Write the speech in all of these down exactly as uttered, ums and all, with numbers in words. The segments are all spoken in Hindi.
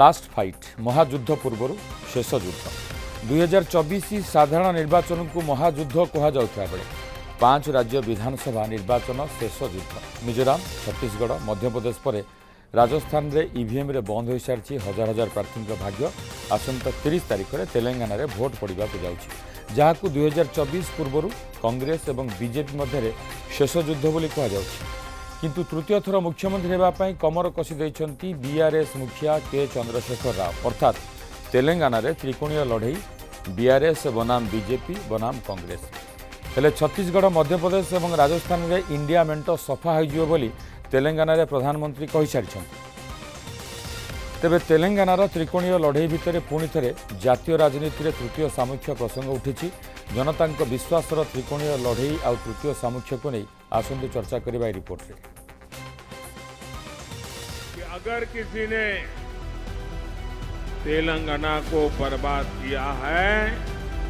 लास्ट फाइट महायुद्ध पूर्व शेष युद्ध दुई हजार चौबीस साधारण निर्वाचन को महायुद्ध कहता बेले पांच राज्य विधानसभा निर्वाचन शेष युद्ध मिजोरम छत्तीसगढ़ मध्यप्रदेश पर राजस्थान रे ईवीएम रे बंद हो सारी हजार हजार प्रार्थी भाग्य आसंता तीस तारीख में तेलंगाना रे भोट पड़वा जा दुई हजार चौबीस पूर्व कांग्रेस और बीजेपी मध्य शेष युद्ध बोली कहुच्च किंतु तृतीय थर मुख्यमंत्री होगा कमर कषि देइछंती बीआरएस मुखिया के चंद्रशेखर राव अर्थात तेलंगाना रे त्रिकोणीय लड़े बीआरएस बनाम बीजेपी बनाम कांग्रेस हेले छत्तीसगढ़ मध्यप्रदेश और राजस्थान में इंडिया मेंट सफा हो बोली तेलंगाना रे प्रधानमंत्री कहि सारिछंती तेबे तेलंगाना त्रिकोणीय लड़े भितर पुणी थे जातीय राजनीति में तृतीय सामुख्य प्रसंग उठी जनता विश्वास त्रिकोणीय लड़े आ तृतीय सामुख्य को नहीं आसंतु चर्चा करने रिपोर्ट कि अगर किसी ने तेलंगाना को बर्बाद किया है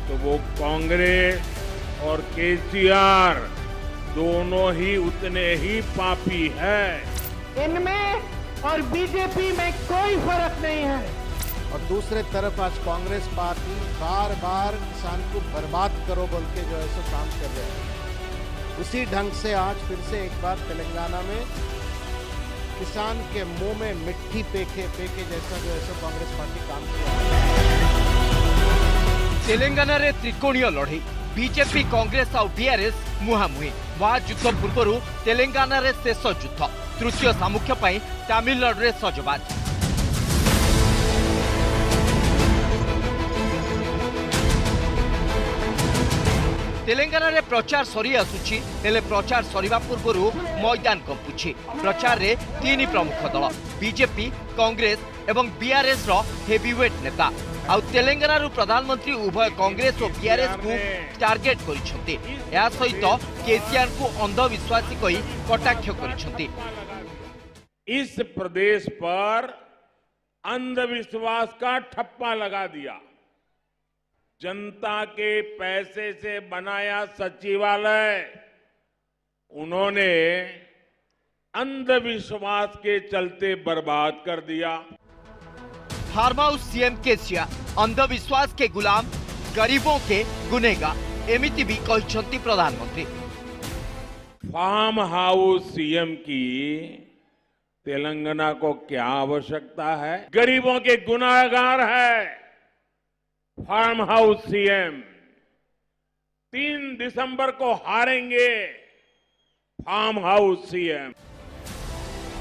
तो वो कांग्रेस और केसीआर दोनों ही उतने ही पापी है। इनमें और बीजेपी में कोई फर्क नहीं है। और दूसरे तरफ आज कांग्रेस पार्टी बार बार किसान को बर्बाद करो बोल के जो है सो काम कर रहे हैं। उसी ढंग से आज फिर से एक बार तेलंगाना में किसान के मुंह में मिट्टी फेंके फेंके जैसा जो है सो कांग्रेस पार्टी काम किया है। तेलंगाना रे त्रिकोणीय लड़ाई बीजेपी कांग्रेस और बीआरएस मुहांमुही महायुद्ध पूर्व तेलंगाना रे शेष युद्ध तृतीय सामुख्य तमिलनाडु रे सजबाज तेलंगाना रे प्रचार सरी आसुची हेले प्रचार सरीबा पूर्व मैदान कंपुची प्रचार रे तीन प्रमुख दल बीजेपी कांग्रेस एवं बीआरएस रो हेवीवेट नेता आउ तेलंगाना रो प्रधानमंत्री उभय कांग्रेस और बीआरएस को टार्गेट करिसेंती या सहित केसीआर को अंधविश्वासी कहि कटाक्ष करिसेंती। इस प्रदेश पर अंधविश्वास का ठप्पा लगा दिया। जनता के पैसे से बनाया सचिवालय उन्होंने अंधविश्वास के चलते बर्बाद कर दिया। फार्म हाउस सीएम केसीआर अंधविश्वास के गुलाम गरीबों के गुनेगार एमिति भी कहते प्रधानमंत्री। फार्म हाउस सीएम की तेलंगाना को क्या आवश्यकता है? गरीबों के गुनाहगार है। फार्म हाउस सीएम तीन दिसंबर को हारेंगे। फार्म हाउस सीएम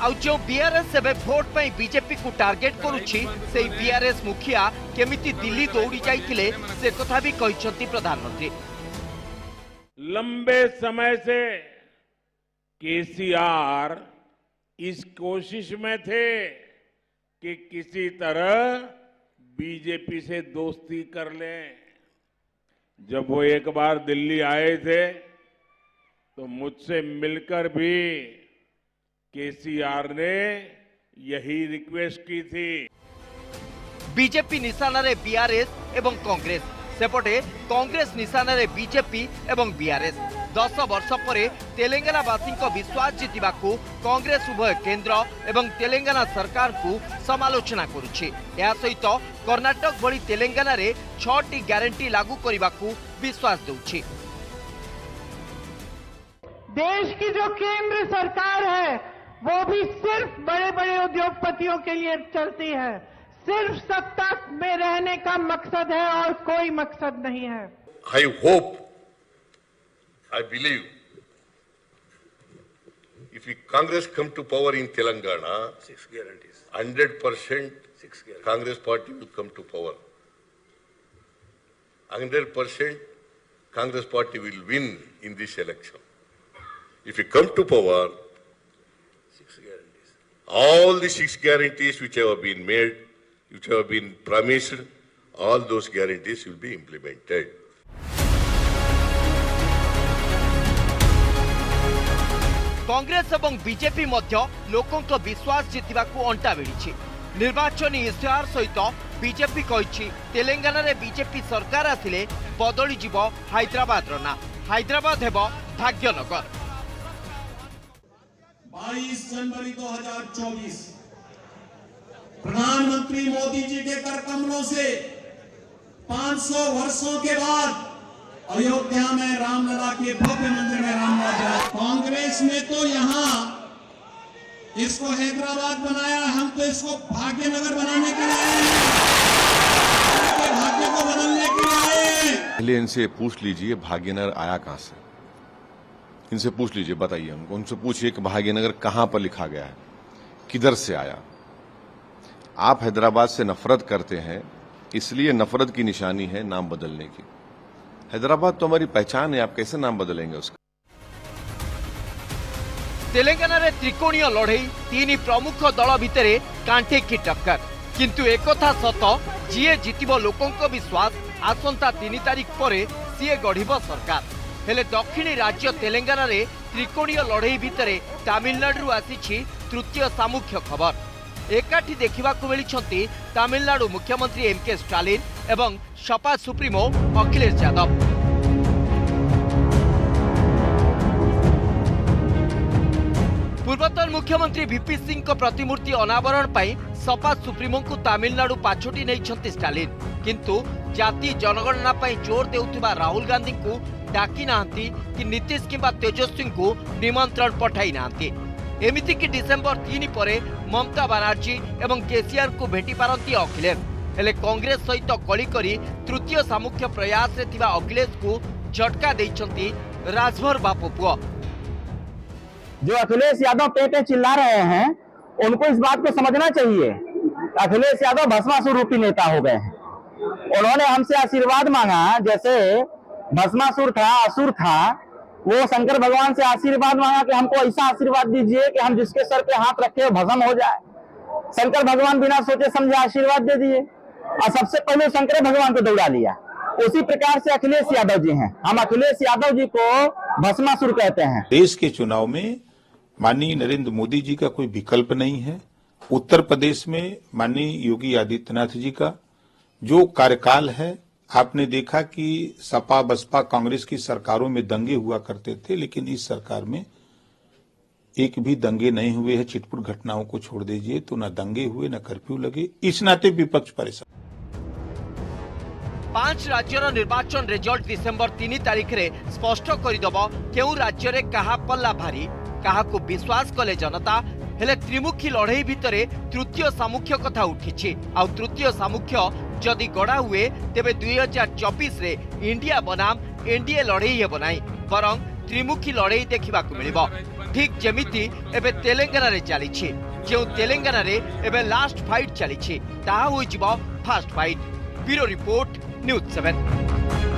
आउ जो बीआरएस एवं भोट पर बीजेपी को टार्गेट करुच्ची से बीआरएस मुखिया केमिति दिल्ली दौड़ी जाइथिले से कथा भी कहिसंती प्रधानमंत्री। लंबे समय से केसीआर इस कोशिश में थे कि किसी तरह बीजेपी से दोस्ती कर लें। जब वो एक बार दिल्ली आए थे तो मुझसे मिलकर भी केसीआर ने यही रिक्वेस्ट की थी। बीजेपी निशाना रे बीआरएस एवं कांग्रेस सेपटे कांग्रेस निशाना रे बीजेपी एवं बीआरएस दस वर्ष परे तेलंगानावासी विश्वास जीतवा को कांग्रेस उभय केंद्र एवं तेलंगाना सरकार को समालोचना करुच्ची या सहित कर्नाटक भली तेलंगाना रे छटी ग्यारंटी लागू करने को विश्वास दूची। देश की जो केंद्र सरकार है वो भी सिर्फ बड़े बड़े उद्योगपतियों के लिए चलती है। सिर्फ सत्ता में रहने का मकसद है और कोई मकसद नहीं है। I hope, I believe, if Congress come to power in Telangana, six guarantees, one hundred percent six guarantees, Congress party will come to power. one hundred percent Congress party will win in this election. If you come to power, six guarantees, all the six guarantees which have been made. which have been promised, all those guarantees will be implemented. Congress एवं बीजेपी मध्य लोकों को विश्वास जीतवा को अंटा भिड़ी निर्वाचन इश्तेहार सहित बीजेपी कही तेलंगाना रे बीजेपी सरकार आसिले बदली जीव हैदराबाद रो ना हैदराबाद हेब भाग्यनगर। बाईस जनवरी दो हजार चौबीस प्रधानमंत्री मोदी जी के कर कमलों से पाँच सौ वर्षों के बाद अयोध्या में रामलला के भव्य मंदिर में रामलला। कांग्रेस ने तो यहाँ इसको हैदराबाद बनाया, हम तो इसको भाग्यनगर बनाने के लिए आए हैं, इसके भाग्य को बदलने के लिए आए हैं। पहले इनसे पूछ लीजिए भाग्यनगर आया कहाँ से, इनसे पूछ लीजिए, बताइए उनको, उनसे पूछिए कि भाग्यनगर कहाँ पर लिखा गया है, किधर से आया। आप हैदराबाद से नफरत करते हैं, इसलिए नफरत की निशानी है नाम बदलने की। हैदराबाद तो हमारी पहचान है, आप कैसे नाम बदलेंगे उसका। तेलंगाना रे त्रिकोणीय लड़ई तीन प्रमुख दल भितर कांटे की टक्कर, किंतु एकथा सत जी जितबो लोकंक विश्वास आसंता तीन तारीख पर सीए गढ़िबो सरकार। हेले दक्षिणी राज्य तेलंगाना रे त्रिकोणीय लड़ई भितर तमिलनाडु आसीछि तृतीय सामुख्य खबर। एकाठी देखा मिली तमिलनाडु मुख्यमंत्री एमके स्टालिन एवं सपा सुप्रीमो अखिलेश यादव। पूर्वतन मुख्यमंत्री वीपी सिंह को प्रतिमूर्ति अनावरण पर सपा सुप्रीमो को तमिलनाडु पाछोटी नहीं स्टालिन, किंतु जाति जनगणना पर जोर देउथिबा राहुल गांधी को डाकी नाहंती कि नीतीश किंबा तेजस्वी को निमंत्रण पठाई नाहंती। एमिति कि डिसेंबर तीन पर ममता बनार्जी एवं केसीआर को भेटी पारती अखिलेश, हेले कांग्रेस सहित कली करी तृतीय सामुख्य प्रयास रे थिबा अखिलेश को झटका देइछंती राजभर बापू पुआ। जो अखिलेश यादव पेटे चिल्ला रहे हैं उनको इस बात को समझना चाहिए, अखिलेश यादव भस्मासुर रूपी नेता हो गए हैं। उन्होंने हमसे आशीर्वाद मांगा, जैसे भस्मासुर था, असुर था, वो शंकर भगवान से आशीर्वाद मांगा कि हमको ऐसा आशीर्वाद दीजिए कि हम जिसके सर पे हाथ रखे भस्म हो जाए। शंकर भगवान बिना सोचे समझे आशीर्वाद दे दिए और सबसे पहले शंकर भगवान को दौड़ा लिया। उसी प्रकार से अखिलेश यादव जी हैं, हम अखिलेश यादव जी को भस्मासुर कहते हैं। देश के चुनाव में माननीय नरेंद्र मोदी जी का कोई विकल्प नहीं है। उत्तर प्रदेश में माननीय योगी आदित्यनाथ जी का जो कार्यकाल है, आपने देखा कि सपा बसपा कांग्रेस की सरकारों में दंगे हुआ करते थे, लेकिन इस सरकार में एक भी दंगे नहीं हुए हैं। छिटपुट घटनाओं को छोड़ दीजिए तो ना दंगे हुए ना कर्फ्यू लगे, इस नाते विपक्ष परेशान। पांच राज्यर निर्वाचन रिजल्ट दिसंबर तीन तारीख रे स्पष्ट करदेव क्यों राज्य रे कहा पल्ला भारी, कहा को विश्वास कले जनता। हेले त्रिमुखी लड़ई भितर तृतीय सामुख्य कथा उठी, आ तृतीय सामुख्य जदि गड़ा हुए तेबे दुई हजार चौबीस रे इंडिया बनाम एनडीए लड़ई हे बनाई बरं त्रिमुखी लड़ई देखा मिलिबो। ठीक जेमिति एबे तेलंगाना रे चली, जो तेलंगाना रे एबे लास्ट फाइट चली, ताहा होई जिवो fast fight. Bureau report news seven.